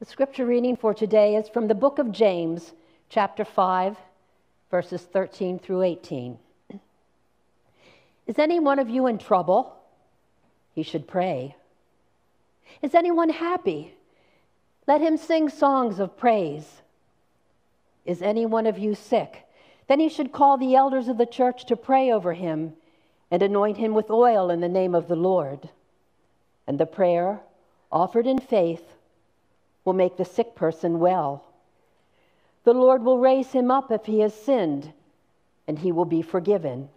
The scripture reading for today is from the book of James, chapter 5, verses 13 through 18. Is any one of you in trouble? He should pray. Is anyone happy? Let him sing songs of praise. Is any one of you sick? Then he should call the elders of the church to pray over him and anoint him with oil in the name of the Lord. And the prayer, offered in faith, will make the sick person well. The Lord will raise him up if he has sinned, and he will be forgiven.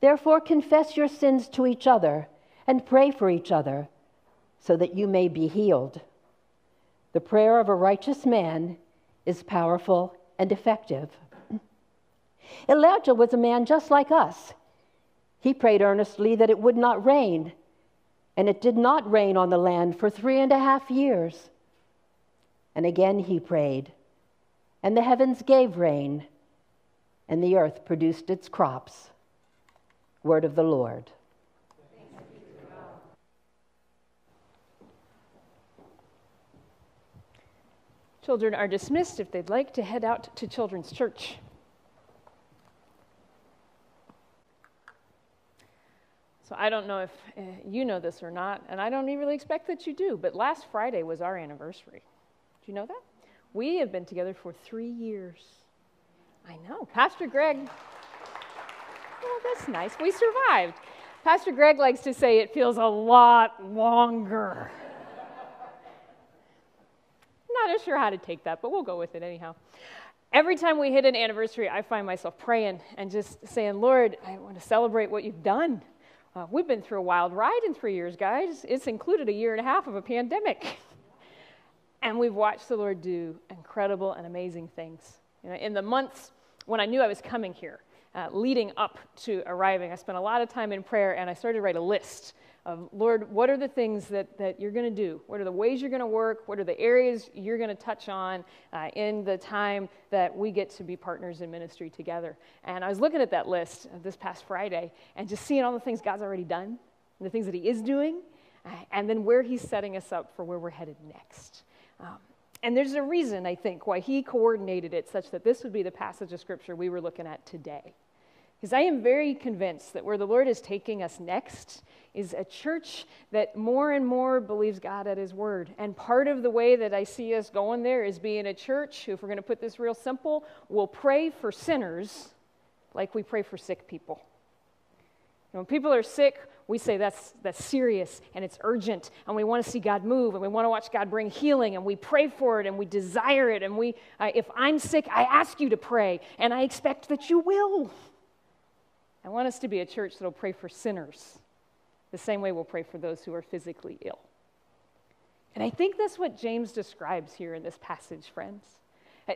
Therefore, confess your sins to each other and pray for each other, so that you may be healed. The prayer of a righteous man is powerful and effective. Elijah was a man just like us. He prayed earnestly that it would not rain, and it did not rain on the land for 3.5 years. And again he prayed, and the heavens gave rain, and the earth produced its crops. Word of the Lord. Thanks be to God. Children are dismissed if they'd like to head out to Children's Church. So I don't know if you know this or not, and I don't even really expect that you do, but last Friday was our anniversary. Do you know that? We have been together for 3 years. I know. Pastor Greg... Oh, that's nice. We survived. Pastor Greg likes to say it feels a lot longer. Not as sure how to take that, but we'll go with it anyhow. Every time we hit an anniversary, I find myself praying and just saying, Lord, I want to celebrate what you've done. We've been through a wild ride in 3 years, guys. It's included 1.5 years of a pandemic. And we've watched the Lord do incredible and amazing things. You know, in the months when I knew I was coming here, leading up to arriving, I spent a lot of time in prayer, and I started to write a list of, Lord, what are the things that you're going to do? What are the ways you're going to work? What are the areas you're going to touch on in the time that we get to be partners in ministry together? And I was looking at that list this past Friday and just seeing all the things God's already done, and the things that he is doing, and then where he's setting us up for where we're headed next. And there's a reason, I think, why he coordinated it such that this would be the passage of Scripture we were looking at today. Because I am very convinced that where the Lord is taking us next is a church that more and more believes God at his word. And part of the way that I see us going there is being a church who, if we're going to put this real simple, will pray for sinners like we pray for sick people. And when people are sick, we say that's serious and it's urgent, and we want to see God move, and we want to watch God bring healing, and we pray for it, and we desire it, and we, if I'm sick, I ask you to pray, and I expect that you will. I want us to be a church that will pray for sinners the same way we'll pray for those who are physically ill. And I think that's what James describes here in this passage, friends.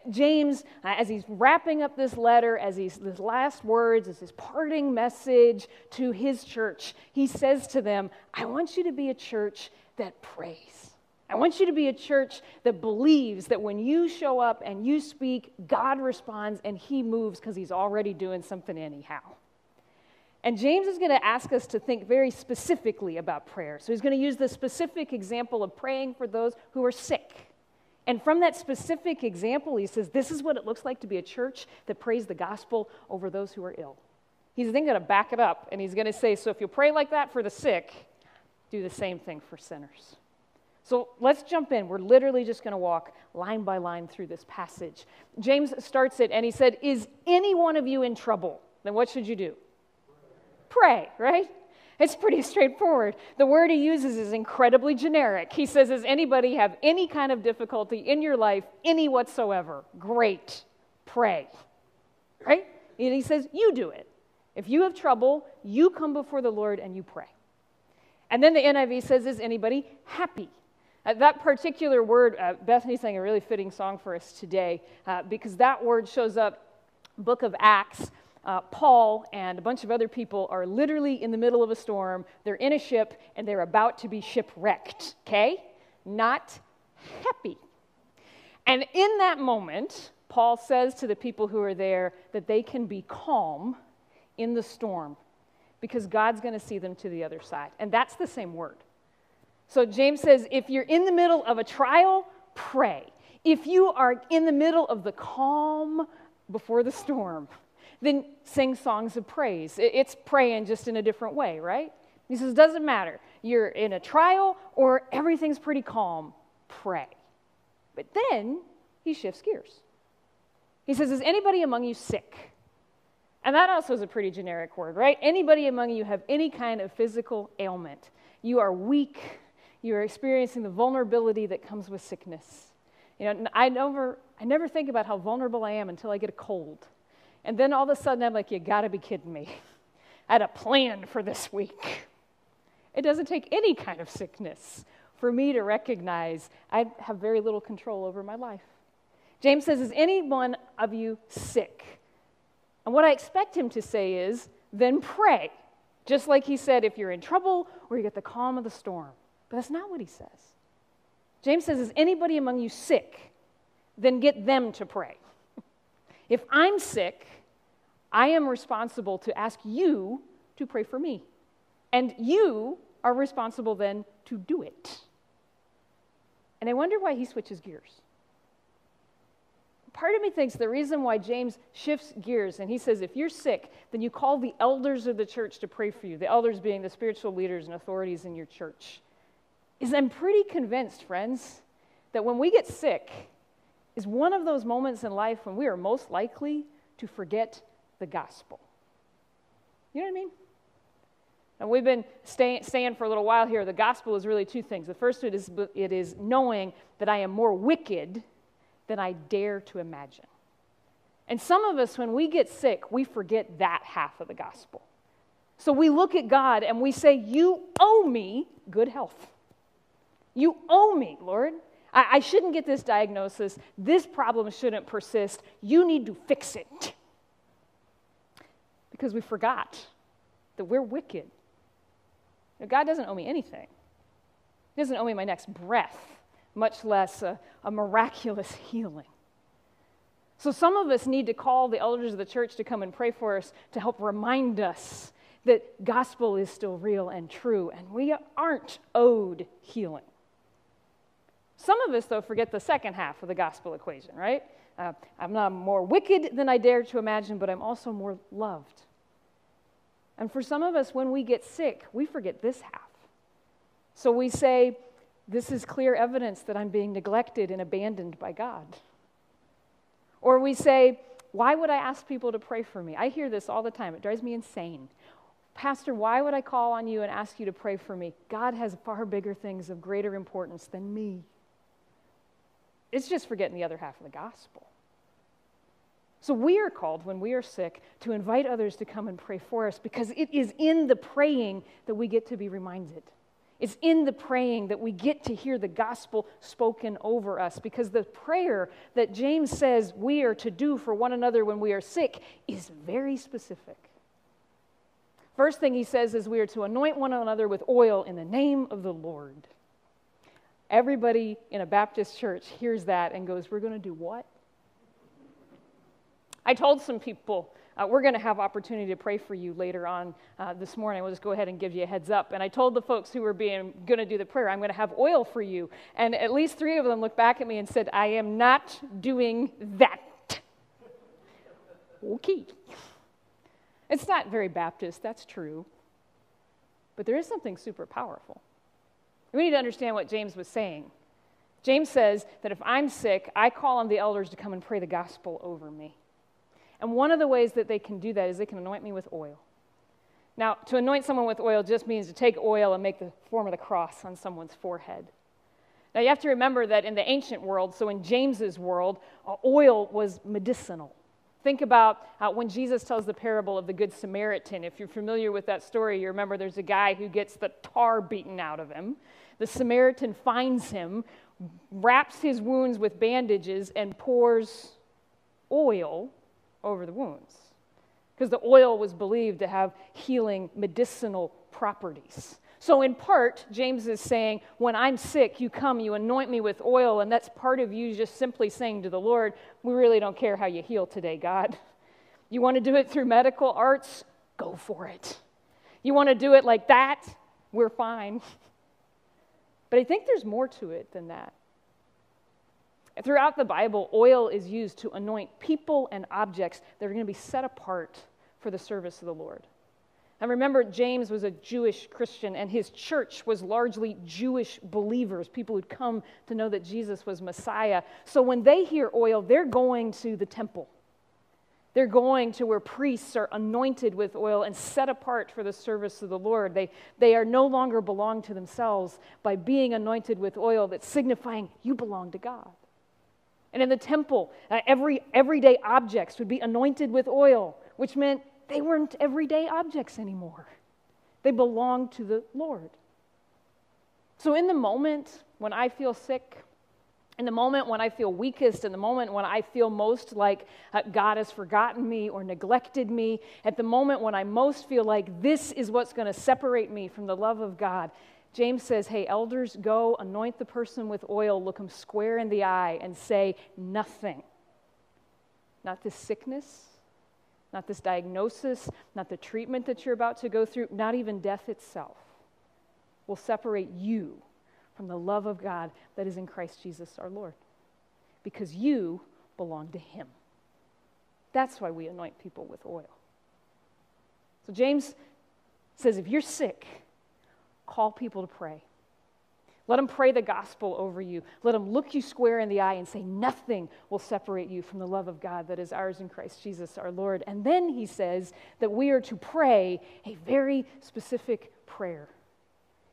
James, as he's wrapping up this letter, as his last words, as his parting message to his church, he says to them, I want you to be a church that prays. I want you to be a church that believes that when you show up and you speak, God responds and he moves because he's already doing something anyhow. And James is going to ask us to think very specifically about prayer. So he's going to use the specific example of praying for those who are sick. And from that specific example, he says, this is what it looks like to be a church that prays the gospel over those who are ill. He's then going to back it up, and he's going to say, so if you pray like that for the sick, do the same thing for sinners. So let's jump in. We're literally just going to walk line by line through this passage. James starts it, and he said, is any one of you in trouble? Then what should you do? Pray, right? It's pretty straightforward. The word he uses is incredibly generic. He says, does anybody have any kind of difficulty in your life, any whatsoever? Great. Pray. Right? And he says, you do it. If you have trouble, you come before the Lord and you pray. And then the NIV says, is anybody happy? That particular word, Bethany sang a really fitting song for us today because that word shows up in the book of Acts. Paul and a bunch of other people are literally in the middle of a storm. They're in a ship, and they're about to be shipwrecked, okay? Not happy. And in that moment, Paul says to the people who are there that they can be calm in the storm because God's going to see them to the other side. And that's the same word. So James says, if you're in the middle of a trial, pray. If you are in the middle of the calm before the storm, then sing songs of praise. It's praying just in a different way, right? He says, it doesn't matter. You're in a trial or everything's pretty calm, pray. But then he shifts gears. He says, is anybody among you sick? And that also is a pretty generic word, right? Anybody among you have any kind of physical ailment. You are weak. You are experiencing the vulnerability that comes with sickness. You know, I never think about how vulnerable I am until I get a cold. And then all of a sudden I'm like, you gotta be kidding me. I had a plan for this week. It doesn't take any kind of sickness for me to recognize I have very little control over my life. James says, is any one of you sick? And what I expect him to say is, then pray. Just like he said, if you're in trouble or you get the calm of the storm. But that's not what he says. James says, is anybody among you sick? Then get them to pray. If I'm sick, I am responsible to ask you to pray for me. And you are responsible then to do it. And I wonder why he switches gears. Part of me thinks the reason why James shifts gears and he says, if you're sick, then you call the elders of the church to pray for you, the elders being the spiritual leaders and authorities in your church, is I'm pretty convinced, friends, that when we get sick is one of those moments in life when we are most likely to forget the gospel. You know what I mean? And we've been saying for a little while here, the gospel is really two things. The first one is, it is knowing that I am more wicked than I dare to imagine. And some of us, when we get sick, we forget that half of the gospel. So we look at God and we say, you owe me good health. You owe me, Lord. I shouldn't get this diagnosis. This problem shouldn't persist. You need to fix it. Because we forgot that we're wicked. Now, God doesn't owe me anything. He doesn't owe me my next breath, much less a miraculous healing. So some of us need to call the elders of the church to come and pray for us to help remind us that gospel is still real and true, and we aren't owed healing. Some of us, though, forget the second half of the gospel equation, right? I'm not more wicked than I dare to imagine, but I'm also more loved. And for some of us, when we get sick, we forget this half. So we say, this is clear evidence that I'm being neglected and abandoned by God. Or we say, why would I ask people to pray for me? I hear this all the time. It drives me insane. Pastor, why would I call on you and ask you to pray for me? God has far bigger things of greater importance than me. It's just forgetting the other half of the gospel. So we are called, when we are sick, to invite others to come and pray for us because it is in the praying that we get to be reminded. It's in the praying that we get to hear the gospel spoken over us because the prayer that James says we are to do for one another when we are sick is very specific. First thing he says is we are to anoint one another with oil in the name of the Lord. Everybody in a Baptist church hears that and goes, we're going to do what? I told some people, we're going to have opportunity to pray for you later on this morning. We'll just go ahead and give you a heads up. And I told the folks who were going to do the prayer, I'm going to have oil for you. And at least three of them looked back at me and said, I am not doing that. Okay. It's not very Baptist, that's true. But there is something super powerful. We need to understand what James was saying. James says that if I'm sick, I call on the elders to come and pray the gospel over me. And one of the ways that they can do that is they can anoint me with oil. Now, to anoint someone with oil just means to take oil and make the form of the cross on someone's forehead. Now, you have to remember that in the ancient world, so in James's world, oil was medicinal. Think about when Jesus tells the parable of the Good Samaritan. If you're familiar with that story, you remember there's a guy who gets the tar beaten out of him. The Samaritan finds him, wraps his wounds with bandages, and pours oil over the wounds. Because the oil was believed to have healing medicinal properties. So in part, James is saying, when I'm sick, you come, you anoint me with oil, and that's part of you just simply saying to the Lord, we really don't care how you heal today, God. You want to do it through medical arts? Go for it. You want to do it like that? We're fine. But I think there's more to it than that. Throughout the Bible, oil is used to anoint people and objects that are going to be set apart for the service of the Lord. And remember, James was a Jewish Christian, and his church was largely Jewish believers, people who'd come to know that Jesus was Messiah. So when they hear oil, they're going to the temple. They're going to where priests are anointed with oil and set apart for the service of the Lord. They are no longer belong to themselves by being anointed with oil that's signifying you belong to God. And in the temple, everyday objects would be anointed with oil, which meant they weren't everyday objects anymore. They belonged to the Lord. So in the moment when I feel sick, in the moment when I feel weakest, in the moment when I feel most like God has forgotten me or neglected me, at the moment when I most feel like this is what's going to separate me from the love of God, James says, hey, elders, go anoint the person with oil, look him square in the eye, and say nothing. Not this sickness, not this diagnosis, not the treatment that you're about to go through, not even death itself will separate you from the love of God that is in Christ Jesus our Lord, because you belong to him. That's why we anoint people with oil. So James says, if you're sick, call people to pray. Let them pray the gospel over you. Let them look you square in the eye and say, nothing will separate you from the love of God that is ours in Christ Jesus our Lord. And then he says that we are to pray a very specific prayer.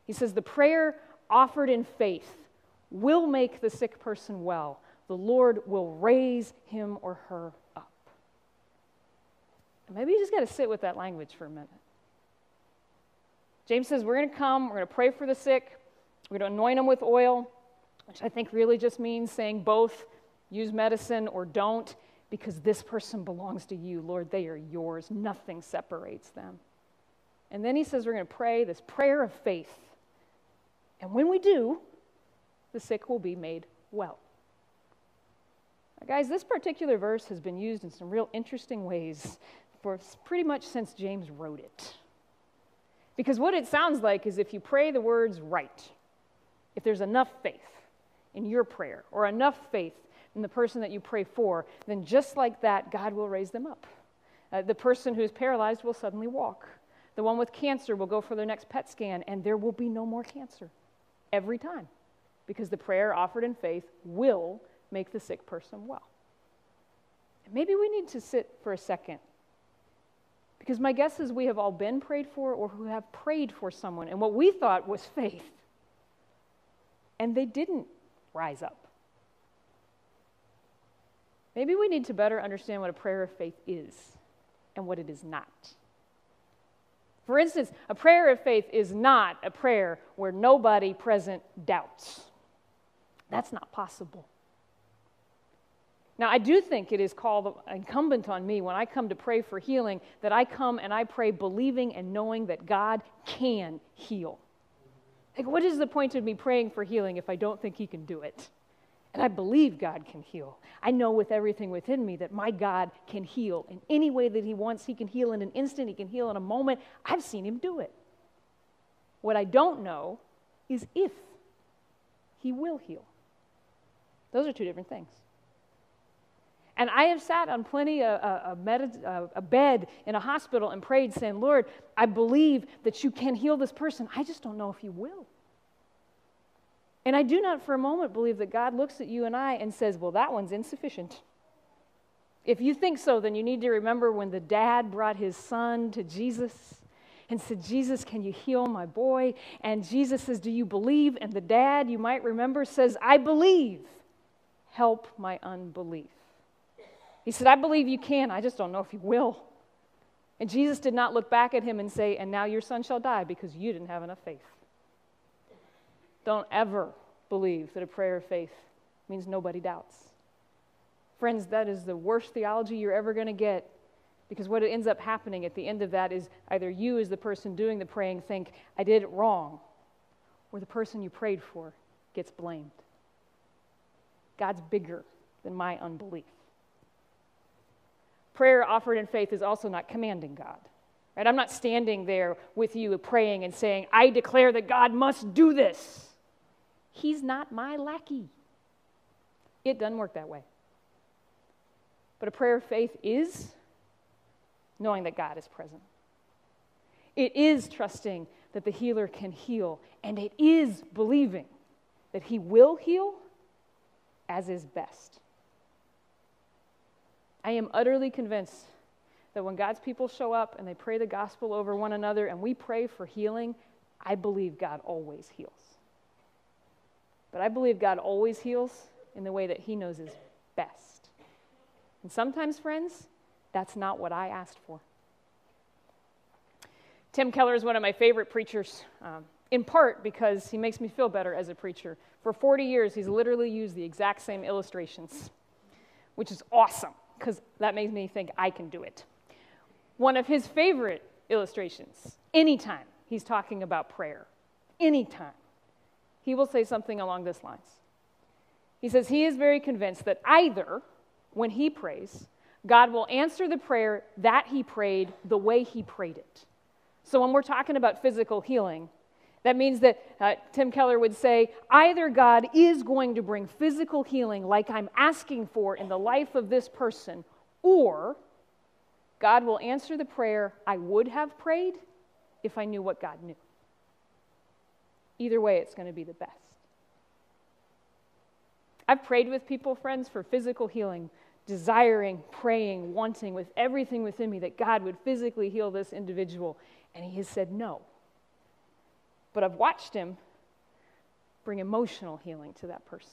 He says, the prayer offered in faith will make the sick person well. The Lord will raise him or her up. And maybe you just got to sit with that language for a minute. James says, we're going to come, we're going to pray for the sick, we're going to anoint them with oil, which I think really just means saying both use medicine or don't, because this person belongs to you, Lord, they are yours, nothing separates them. And then he says we're going to pray this prayer of faith, and when we do, the sick will be made well. Now, guys, this particular verse has been used in some real interesting ways for pretty much since James wrote it. Because what it sounds like is if you pray the words right, if there's enough faith in your prayer or enough faith in the person that you pray for, then just like that, God will raise them up. The person who's paralyzed will suddenly walk. The one with cancer will go for their next PET scan, and there will be no more cancer every time, because the prayer offered in faith will make the sick person well. And maybe we need to sit for a second, because my guess is we have all been prayed for or who have prayed for someone, and what we thought was faith, and they didn't rise up. Maybe we need to better understand what a prayer of faith is and what it is not. For instance, a prayer of faith is not a prayer where nobody present doubts. That's not possible. Now, I do think it is called incumbent on me when I come to pray for healing that I come and I pray believing and knowing that God can heal. Like, what is the point of me praying for healing if I don't think he can do it? And I believe God can heal. I know with everything within me that my God can heal in any way that he wants. He can heal in an instant. He can heal in a moment. I've seen him do it. What I don't know is if he will heal. Those are two different things. And I have sat on plenty a bed in a hospital and prayed, saying, Lord, I believe that you can heal this person. I just don't know if you will. And I do not for a moment believe that God looks at you and I and says, well, that one's insufficient. If you think so, then you need to remember when the dad brought his son to Jesus and said, Jesus, can you heal my boy? And Jesus says, do you believe? And the dad, you might remember, says, I believe. Help my unbelief. He said, I believe you can, I just don't know if you will. And Jesus did not look back at him and say, and now your son shall die because you didn't have enough faith. Don't ever believe that a prayer of faith means nobody doubts. Friends, that is the worst theology you're ever going to get, because what ends up happening at the end of that is either you as the person doing the praying think, I did it wrong, or the person you prayed for gets blamed. God's bigger than my unbelief. Prayer offered in faith is also not commanding God, right? I'm not standing there with you praying and saying, I declare that God must do this. He's not my lackey. It doesn't work that way. But a prayer of faith is knowing that God is present. It is trusting that the healer can heal, and it is believing that he will heal as is best. I am utterly convinced that when God's people show up and they pray the gospel over one another and we pray for healing, I believe God always heals. But I believe God always heals in the way that he knows is best. And sometimes, friends, that's not what I asked for. Tim Keller is one of my favorite preachers, in part because he makes me feel better as a preacher. For 40 years, he's literally used the exact same illustrations, which is awesome because that makes me think I can do it. One of his favorite illustrations, anytime he's talking about prayer, anytime, he will say something along these lines. He says he is very convinced that either when he prays, God will answer the prayer that he prayed the way he prayed it. So when we're talking about physical healing, that means that Tim Keller would say, either God is going to bring physical healing like I'm asking for in the life of this person, or God will answer the prayer I would have prayed if I knew what God knew. Either way, it's going to be the best. I've prayed with people, friends, for physical healing, desiring, praying, wanting with everything within me that God would physically heal this individual. And he has said no. But I've watched him bring emotional healing to that person.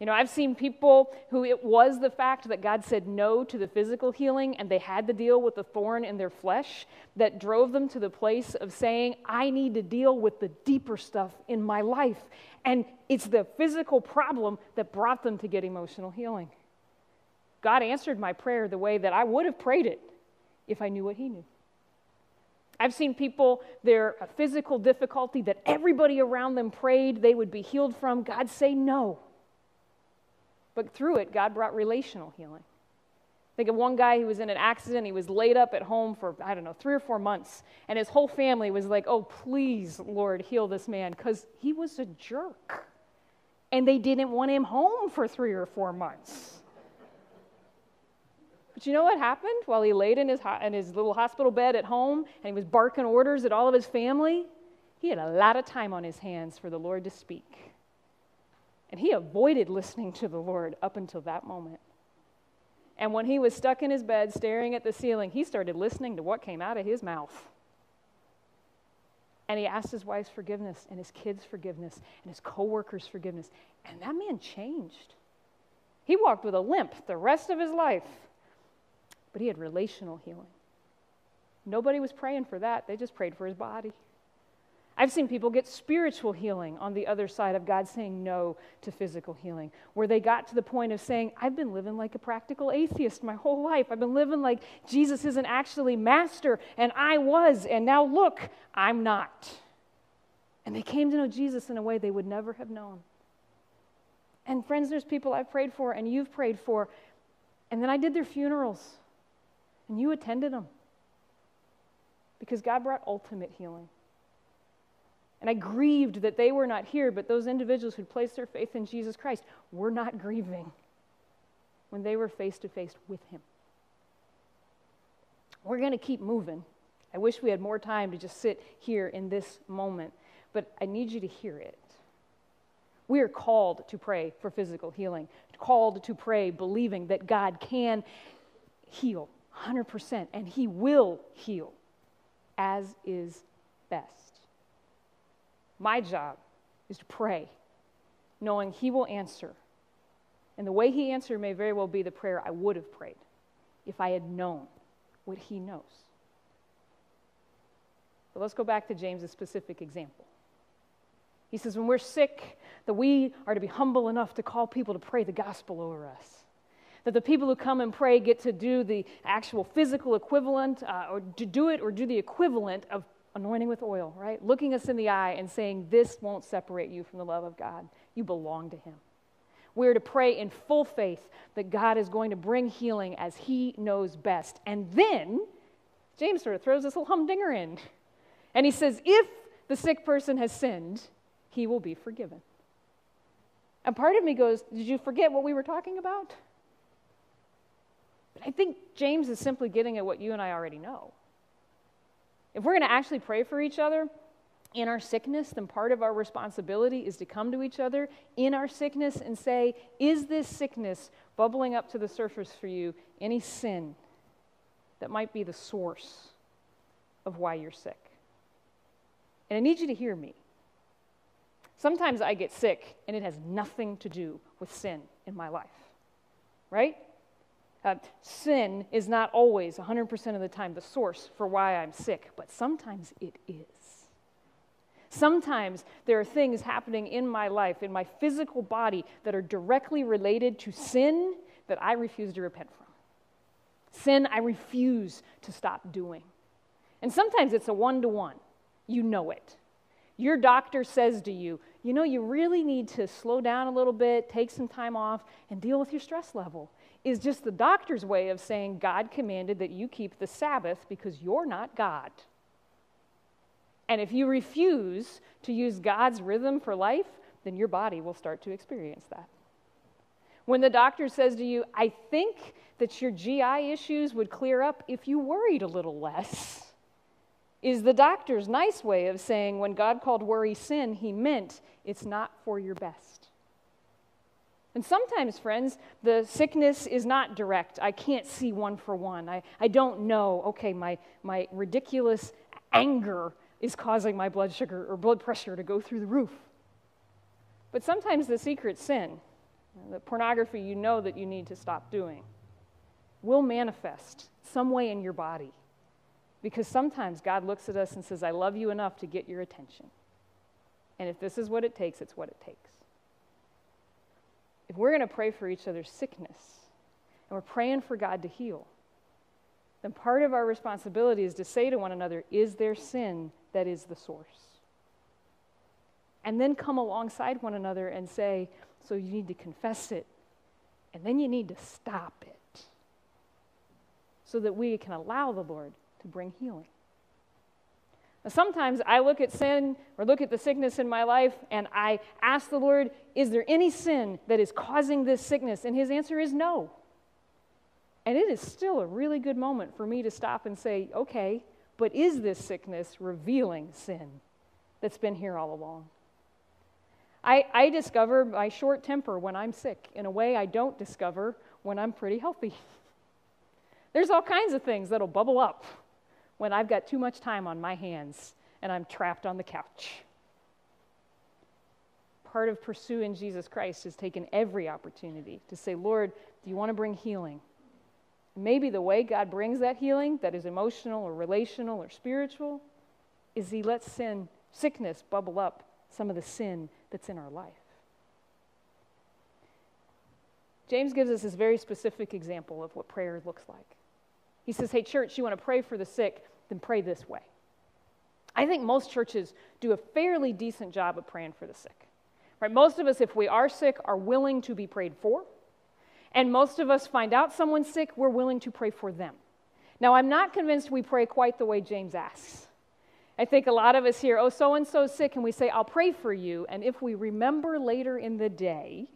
You know, I've seen people who it was the fact that God said no to the physical healing and they had to deal with the thorn in their flesh that drove them to the place of saying, I need to deal with the deeper stuff in my life. And it's the physical problem that brought them to get emotional healing. God answered my prayer the way that I would have prayed it if I knew what he knew. I've seen people, their physical difficulty that everybody around them prayed they would be healed from, God say no. But through it, God brought relational healing. Think of one guy who was in an accident. He was laid up at home for, 3 or 4 months. And his whole family was like, oh, please, Lord, heal this man, because he was a jerk. And they didn't want him home for 3 or 4 months. But you know what happened? While he laid in his little hospital bed at home and he was barking orders at all of his family, he had a lot of time on his hands for the Lord to speak. And he avoided listening to the Lord up until that moment. And when he was stuck in his bed staring at the ceiling, he started listening to what came out of his mouth. And he asked his wife's forgiveness and his kids' forgiveness and his coworkers' forgiveness. And that man changed. He walked with a limp the rest of his life. But he had relational healing. Nobody was praying for that. They just prayed for his body. I've seen people get spiritual healing on the other side of God saying no to physical healing, where they got to the point of saying, I've been living like a practical atheist my whole life. I've been living like Jesus isn't actually master, and I was, and now look, I'm not. And they came to know Jesus in a way they would never have known. And friends, there's people I've prayed for and you've prayed for, and then I did their funerals, and you attended them because God brought ultimate healing. And I grieved that they were not here, but those individuals who placed their faith in Jesus Christ were not grieving when they were face-to-face with him. We're going to keep moving. I wish we had more time to just sit here in this moment, but I need you to hear it. We are called to pray for physical healing, called to pray believing that God can heal 100%, and he will heal as is best. My job is to pray, knowing he will answer. And the way he answered may very well be the prayer I would have prayed if I had known what he knows. But let's go back to James' specific example. He says, when we're sick, that we are to be humble enough to call people to pray the gospel over us. That the people who come and pray get to do the actual physical equivalent, do the equivalent of anointing with oil, right? Looking us in the eye and saying, this won't separate you from the love of God. You belong to him. We're to pray in full faith that God is going to bring healing as he knows best. And then, James sort of throws this little humdinger in. And he says, if the sick person has sinned, he will be forgiven. And part of me goes, did you forget what we were talking about? But I think James is simply getting at what you and I already know. If we're going to actually pray for each other in our sickness, then part of our responsibility is to come to each other in our sickness and say, is this sickness bubbling up to the surface for you, any sin that might be the source of why you're sick? And I need you to hear me. Sometimes I get sick, and it has nothing to do with sin in my life, right? Sin is not always, 100% of the time, the source for why I'm sick, but sometimes it is. Sometimes there are things happening in my life, in my physical body, that are directly related to sin that I refuse to repent from. Sin I refuse to stop doing. And sometimes it's a one-to-one. You know it. Your doctor says to you, you know, you really need to slow down a little bit, take some time off, and deal with your stress level. Is just the doctor's way of saying God commanded that you keep the Sabbath because you're not God. And if you refuse to use God's rhythm for life, then your body will start to experience that. When the doctor says to you, I think that your GI issues would clear up if you worried a little less, is the doctor's nice way of saying when God called worry sin, he meant it's not for your best. And sometimes, friends, the sickness is not direct. I can't see one for one. I don't know, okay, my ridiculous anger is causing my blood sugar or blood pressure to go through the roof. But sometimes the secret sin, the pornography you know that you need to stop doing, will manifest some way in your body. Because sometimes God looks at us and says, I love you enough to get your attention. And if this is what it takes, it's what it takes. If we're going to pray for each other's sickness, and we're praying for God to heal, then part of our responsibility is to say to one another, is there sin that is the source? And then come alongside one another and say, so you need to confess it, and then you need to stop it, so that we can allow the Lord to bring healing. Now, sometimes I look at sin or look at the sickness in my life and I ask the Lord, is there any sin that is causing this sickness? And his answer is no. And it is still a really good moment for me to stop and say, okay, but is this sickness revealing sin that's been here all along? I discover my short temper when I'm sick in a way I don't discover when I'm pretty healthy. There's all kinds of things that'll bubble up when I've got too much time on my hands and I'm trapped on the couch. Part of pursuing Jesus Christ is taking every opportunity to say, Lord, do you want to bring healing? Maybe the way God brings that healing, that is emotional or relational or spiritual, is he lets sickness bubble up some of the sin that's in our life. James gives us this very specific example of what prayer looks like. He says, hey, church, you want to pray for the sick, then pray this way. I think most churches do a fairly decent job of praying for the sick. Right? Most of us, if we are sick, are willing to be prayed for. And most of us find out someone's sick, we're willing to pray for them. Now, I'm not convinced we pray quite the way James asks. I think a lot of us hear, oh, so-and-so's sick, and we say, I'll pray for you. And if we remember later in the day,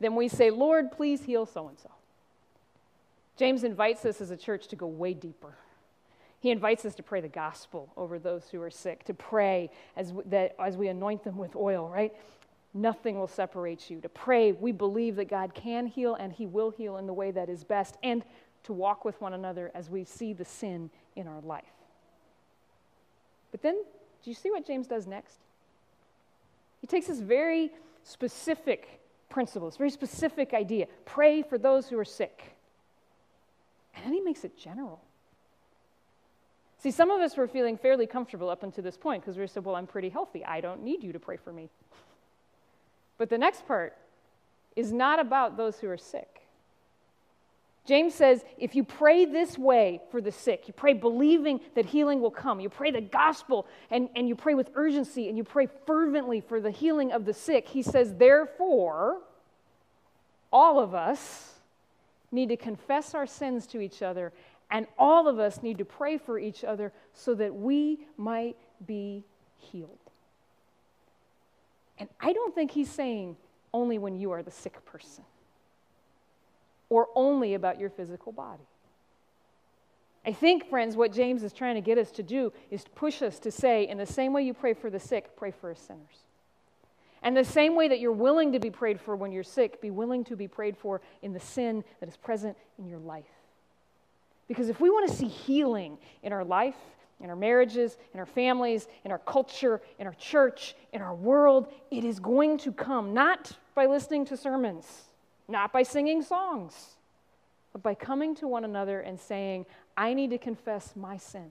then we say, Lord, please heal so-and-so. James invites us as a church to go way deeper. He invites us to pray the gospel over those who are sick, to pray as we anoint them with oil, right? Nothing will separate you. To pray, we believe that God can heal and he will heal in the way that is best, and to walk with one another as we see the sin in our life. But then, do you see what James does next? He takes this very specific principle, this very specific idea. Pray for those who are sick. And then he makes it general. See, some of us were feeling fairly comfortable up until this point because we said, well, I'm pretty healthy. I don't need you to pray for me. But the next part is not about those who are sick. James says, if you pray this way for the sick, you pray believing that healing will come, you pray the gospel, and you pray with urgency, and you pray fervently for the healing of the sick, he says, therefore, all of us need to confess our sins to each other, and all of us need to pray for each other so that we might be healed. And I don't think he's saying only when you are the sick person or only about your physical body. I think, friends, what James is trying to get us to do is push us to say, in the same way you pray for the sick, pray for us sinners. And the same way that you're willing to be prayed for when you're sick, be willing to be prayed for in the sin that is present in your life. Because if we want to see healing in our life, in our marriages, in our families, in our culture, in our church, in our world, it is going to come not by listening to sermons, not by singing songs, but by coming to one another and saying, I need to confess my sin.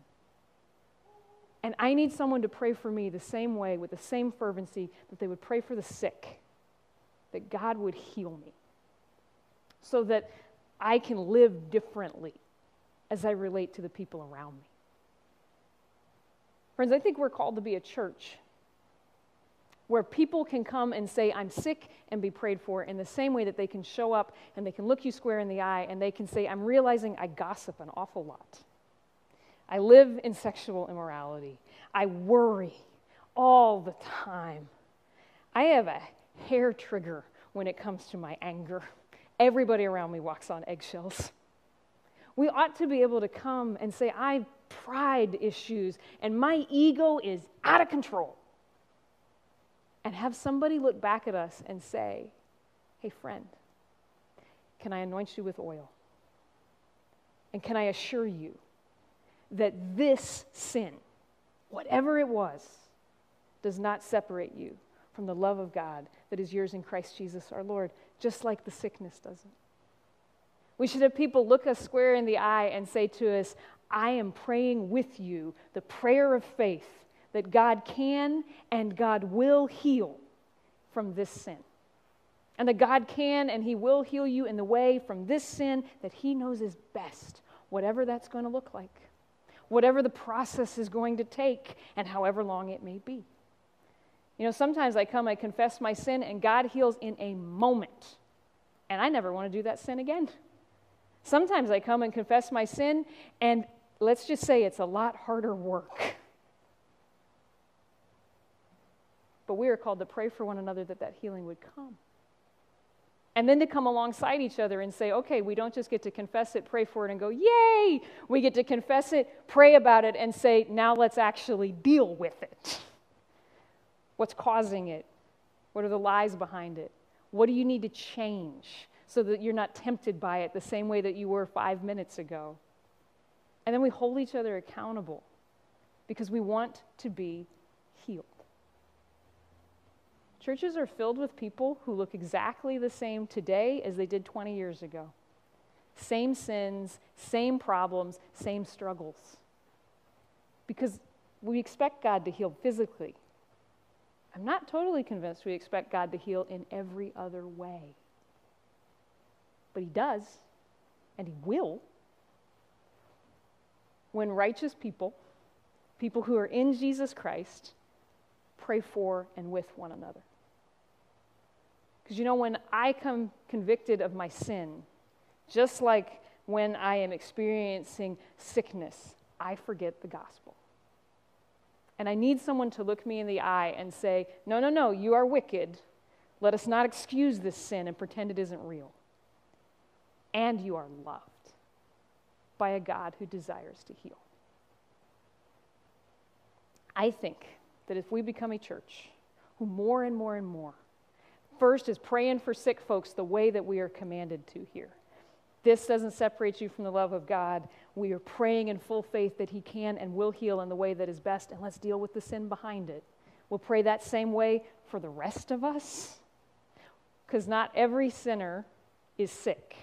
And I need someone to pray for me the same way, with the same fervency that they would pray for the sick, that God would heal me so that I can live differently as I relate to the people around me. Friends, I think we're called to be a church where people can come and say, I'm sick, and be prayed for in the same way that they can show up and they can look you square in the eye and they can say, I'm realizing I gossip an awful lot. I live in sexual immorality. I worry all the time. I have a hair trigger when it comes to my anger. Everybody around me walks on eggshells. We ought to be able to come and say, I have pride issues, and my ego is out of control. And have somebody look back at us and say, hey, friend, can I anoint you with oil? And can I assure you that this sin, whatever it was, does not separate you from the love of God that is yours in Christ Jesus our Lord, just like the sickness doesn't. We should have people look us square in the eye and say to us, I am praying with you the prayer of faith that God can and God will heal from this sin. And that God can and He will heal you in the way from this sin that He knows is best, whatever that's going to look like, whatever the process is going to take, and however long it may be. You know, sometimes I come, I confess my sin, and God heals in a moment. And I never want to do that sin again. Sometimes I come and confess my sin, and let's just say it's a lot harder work. But we are called to pray for one another that healing would come. And then to come alongside each other and say, okay, we don't just get to confess it, pray for it, and go, yay! We get to confess it, pray about it, and say, now let's actually deal with it. What's causing it? What are the lies behind it? What do you need to change so that you're not tempted by it the same way that you were 5 minutes ago? And then we hold each other accountable because we want to be healed. Churches are filled with people who look exactly the same today as they did 20 years ago. Same sins, same problems, same struggles. Because we expect God to heal physically. I'm not totally convinced we expect God to heal in every other way. But He does, and He will. When righteous people, people who are in Jesus Christ, pray for and with one another. Because you know, when I come convicted of my sin, just like when I am experiencing sickness, I forget the gospel. And I need someone to look me in the eye and say, no, no, no, you are wicked. Let us not excuse this sin and pretend it isn't real. And you are loved by a God who desires to heal. I think that if we become a church who more and more and more first is praying for sick folks the way that we are commanded to here. This doesn't separate you from the love of God. We are praying in full faith that He can and will heal in the way that is best, and let's deal with the sin behind it. We'll pray that same way for the rest of us, because not every sinner is sick,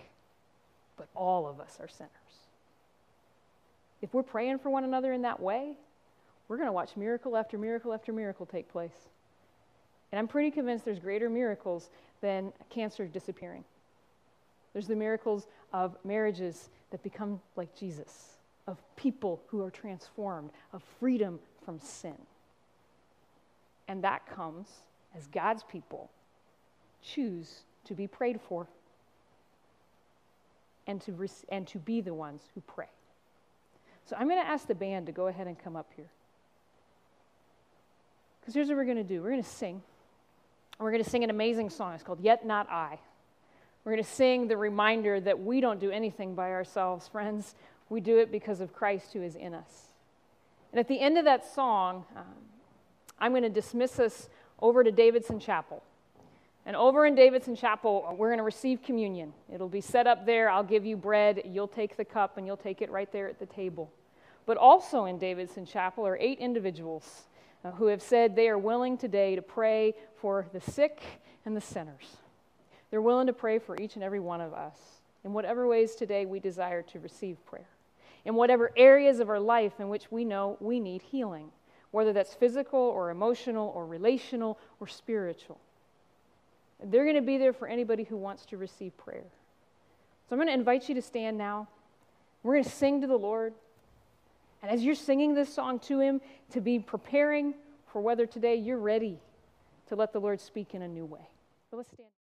but all of us are sinners. If we're praying for one another in that way, we're going to watch miracle after miracle after miracle take place. And I'm pretty convinced there's greater miracles than cancer disappearing. There's the miracles of marriages that become like Jesus, of people who are transformed, of freedom from sin. And that comes as God's people choose to be prayed for and to be the ones who pray. So I'm going to ask the band to go ahead and come up here. Because here's what we're going to do. We're going to sing. We're going to sing an amazing song. It's called Yet Not I. We're going to sing the reminder that we don't do anything by ourselves, friends. We do it because of Christ who is in us. And at the end of that song, I'm going to dismiss us over to Davidson Chapel. And over in Davidson Chapel, we're going to receive communion. It'll be set up there. I'll give you bread. You'll take the cup, and you'll take it right there at the table. But also in Davidson Chapel are 8 individuals who have said they are willing today to pray for the sick and the sinners. They're willing to pray for each and every one of us in whatever ways today we desire to receive prayer, in whatever areas of our life in which we know we need healing, whether that's physical or emotional or relational or spiritual. They're going to be there for anybody who wants to receive prayer. So I'm going to invite you to stand now. We're going to sing to the Lord. And as you're singing this song to Him, to be preparing for whether today you're ready to let the Lord speak in a new way. So let's stand.